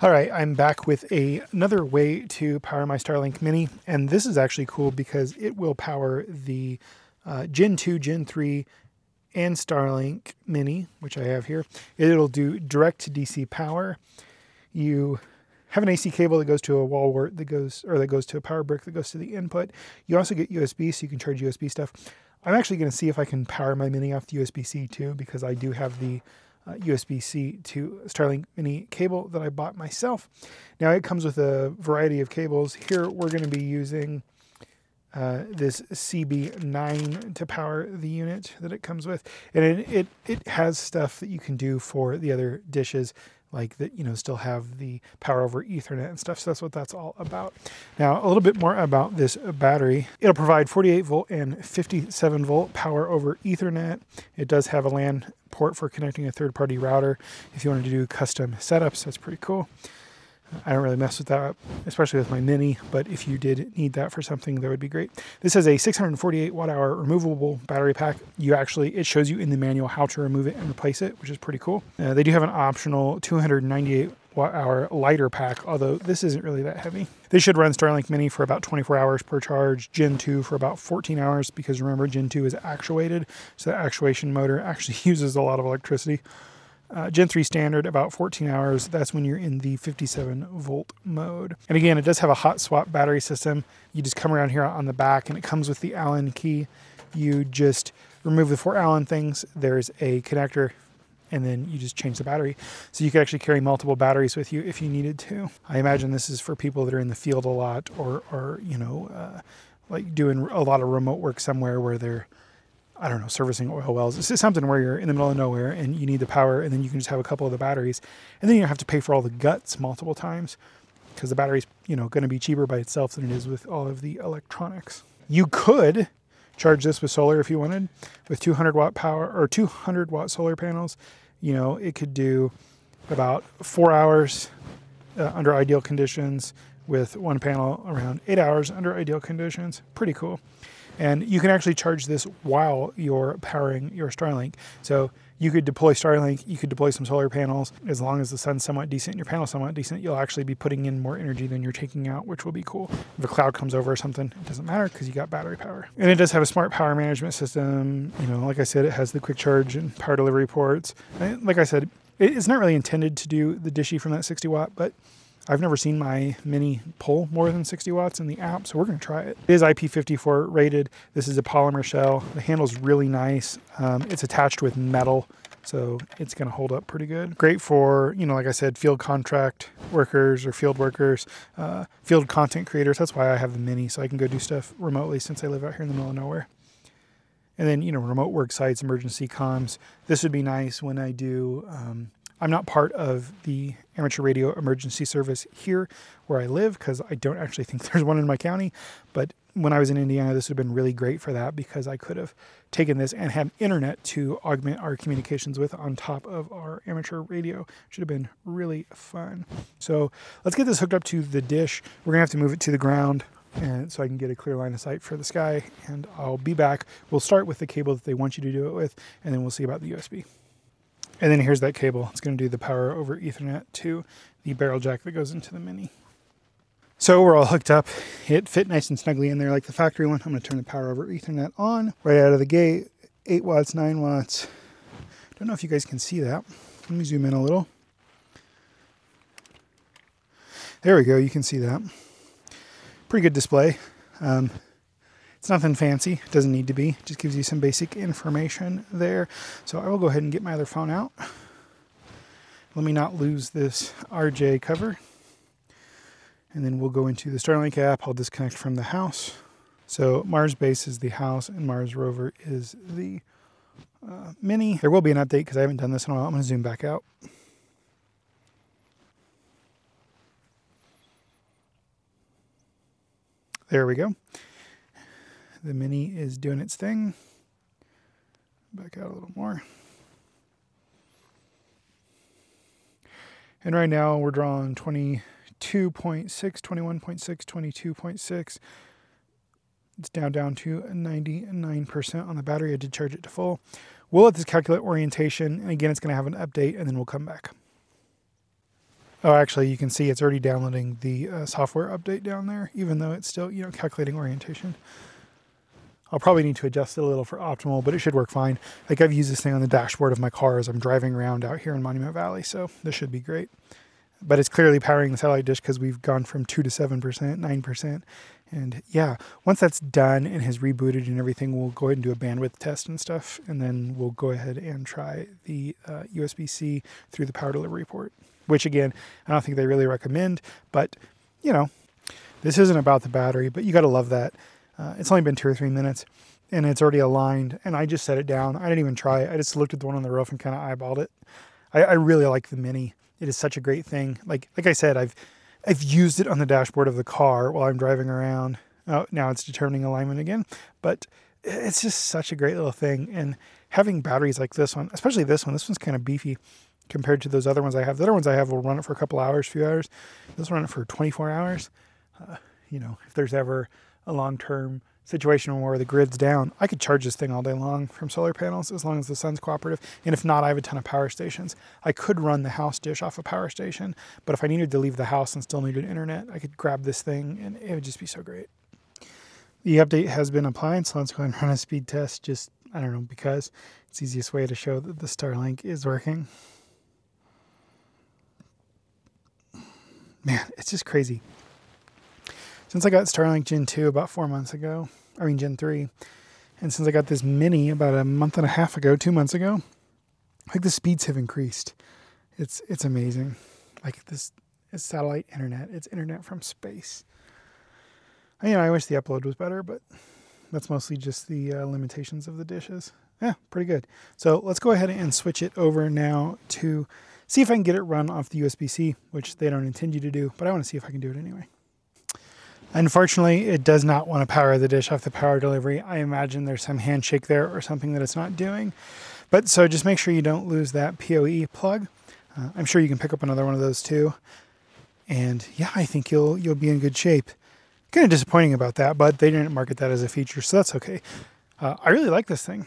All right, I'm back with another way to power my Starlink Mini, and this is actually cool because it will power the Gen 2, Gen 3, and Starlink Mini, which I have here. It'll do direct to DC power. You have an AC cable that goes to a wall wart that goes, or that goes to a power brick that goes to the input. You also get USB, so you can charge USB stuff. I'm actually going to see if I can power my Mini off the USB-C too, because I do have the USB-C to Starlink Mini cable that I bought myself. Now it comes with a variety of cables. Here we're going to be using this CB9 to power the unit that it comes with. And it has stuff that you can do for the other dishes, like that, you know, still have the power over Ethernet and stuff. So that's what that's all about. Now, a little bit more about this battery. It'll provide 48 volt and 57 volt power over Ethernet. It does have a LAN port for connecting a third-party router if you wanted to do custom setups. That's pretty cool. I don't really mess with that, especially with my Mini, but if you did need that for something, that would be great. This has a 648 watt hour removable battery pack. You actually, it shows you in the manual how to remove it and replace it, which is pretty cool. They do have an optional 298 watt hour lighter pack, although this isn't really that heavy. They should run Starlink Mini for about 24 hours per charge, Gen 2 for about 14 hours, because remember, Gen 2 is actuated, so the actuation motor actually uses a lot of electricity. Gen 3 standard, about 14 hours. That's when you're in the 57 volt mode. And again, it does have a hot swap battery system. You just come around here on the back and it comes with the Allen key. You just remove the four Allen things. There's a connector and then you just change the battery. So you could actually carry multiple batteries with you if you needed to. I imagine this is for people that are in the field a lot, or you know, like doing a lot of remote work somewhere where they're, I don't know, servicing oil wells. It's just something where you're in the middle of nowhere and you need the power, and then you can just have a couple of the batteries, and then you don't have to pay for all the guts multiple times, because the battery's, you know, going to be cheaper by itself than it is with all of the electronics. You could charge this with solar if you wanted, with 200 watt power or 200 watt solar panels. You know, it could do about 4 hours under ideal conditions, with one panel around 8 hours under ideal conditions. Pretty cool. And you can actually charge this while you're powering your Starlink. So you could deploy Starlink, you could deploy some solar panels. As long as the sun's somewhat decent and your panel's somewhat decent, you'll actually be putting in more energy than you're taking out, which will be cool. If a cloud comes over or something, it doesn't matter because you got battery power. And it does have a smart power management system. You know, like I said, it has the quick charge and power delivery ports. And like I said, it's not really intended to do the dishy from that 60 watt, but I've never seen my Mini pull more than 60 watts in the app, so we're gonna try it. It is IP54 rated. This is a polymer shell. The handle's really nice. It's attached with metal, so it's gonna hold up pretty good. Great for, you know, like I said, field contract workers or field workers, field content creators. That's why I have the Mini, so I can go do stuff remotely since I live out here in the middle of nowhere. And then, you know, remote work sites, emergency comms. This would be nice when I do, I'm not part of the amateur radio emergency service here where I live, because I don't actually think there's one in my county. But when I was in Indiana, this would have been really great for that, because I could have taken this and had internet to augment our communications with on top of our amateur radio. Should have been really fun. So let's get this hooked up to the dish. We're gonna have to move it to the ground, and so I can get a clear line of sight for the sky, and I'll be back. We'll start with the cable that they want you to do it with, and then we'll see about the USB. And then here's that cable. It's going to do the power over Ethernet to the barrel jack that goes into the Mini. So we're all hooked up. It fit nice and snugly in there like the factory one. I'm going to turn the power over Ethernet on right out of the gate. 8 watts, 9 watts. Don't know if you guys can see that. Let me zoom in a little. There we go. You can see that. Pretty good display. It's nothing fancy, it doesn't need to be, it just gives you some basic information there. So I will go ahead and get my other phone out. Let me not lose this RJ cover. And then we'll go into the Starlink app. I'll disconnect from the house. So Mars Base is the house and Mars Rover is the Mini. There will be an update because I haven't done this in a while. I'm going to zoom back out. There we go. The Mini is doing its thing. Back out a little more. And right now we're drawing 22.6, 21.6, 22.6. It's down to 99% on the battery. I did charge it to full. We'll let this calculate orientation. And again, it's going to have an update, and then we'll come back. Oh, actually, you can see it's already downloading the software update down there, even though it's still, you know, calculating orientation. I'll probably need to adjust it a little for optimal, but it should work fine. Like, I've used this thing on the dashboard of my car as I'm driving around out here in Monument Valley, so this should be great. But it's clearly powering the satellite dish because we've gone from 2 to 7%, 9%. And yeah, once that's done and has rebooted and everything, we'll go ahead and do a bandwidth test and stuff. And then we'll go ahead and try the USB-C through the power delivery port, which again, I don't think they really recommend, but you know, this isn't about the battery, but you got to love that. It's only been 2 or 3 minutes and it's already aligned, and I just set it down. I didn't even try it. I just looked at the one on the roof and kind of eyeballed it. I really like the Mini. It is such a great thing. Like I said, I've used it on the dashboard of the car while I'm driving around. Oh, now it's determining alignment again, but it's just such a great little thing. And having batteries like this one, especially this one's kind of beefy compared to those other ones I have. The other ones I have will run it for a couple hours, few hours. This will run it for 24 hours. You know, if there's ever a long-term situation where the grid's down, I could charge this thing all day long from solar panels as long as the sun's cooperative. And if not, I have a ton of power stations. I could run the house dish off a power station, but if I needed to leave the house and still needed internet, I could grab this thing and it would just be so great. The update has been applied, so let's go ahead and run a speed test. Just, I don't know, because it's the easiest way to show that the Starlink is working. Man, it's just crazy. Since I got Starlink Gen 2 about 4 months ago, I mean Gen 3, and since I got this Mini about a month and a half ago, 2 months ago, like, the speeds have increased. It's amazing. Like, this is satellite internet. It's internet from space. I mean, I wish the upload was better, but that's mostly just the limitations of the dishes. Yeah, pretty good. So let's go ahead and switch it over now to see if I can get it run off the USB-C, which they don't intend you to do, but I want to see if I can do it anyway. Unfortunately, it does not want to power the dish off the power delivery. I imagine there's some handshake there or something that it's not doing. But so just make sure you don't lose that POE plug. I'm sure you can pick up another one of those too. And yeah, I think you'll be in good shape. Kind of disappointing about that, but they didn't market that as a feature, so that's okay. I really like this thing.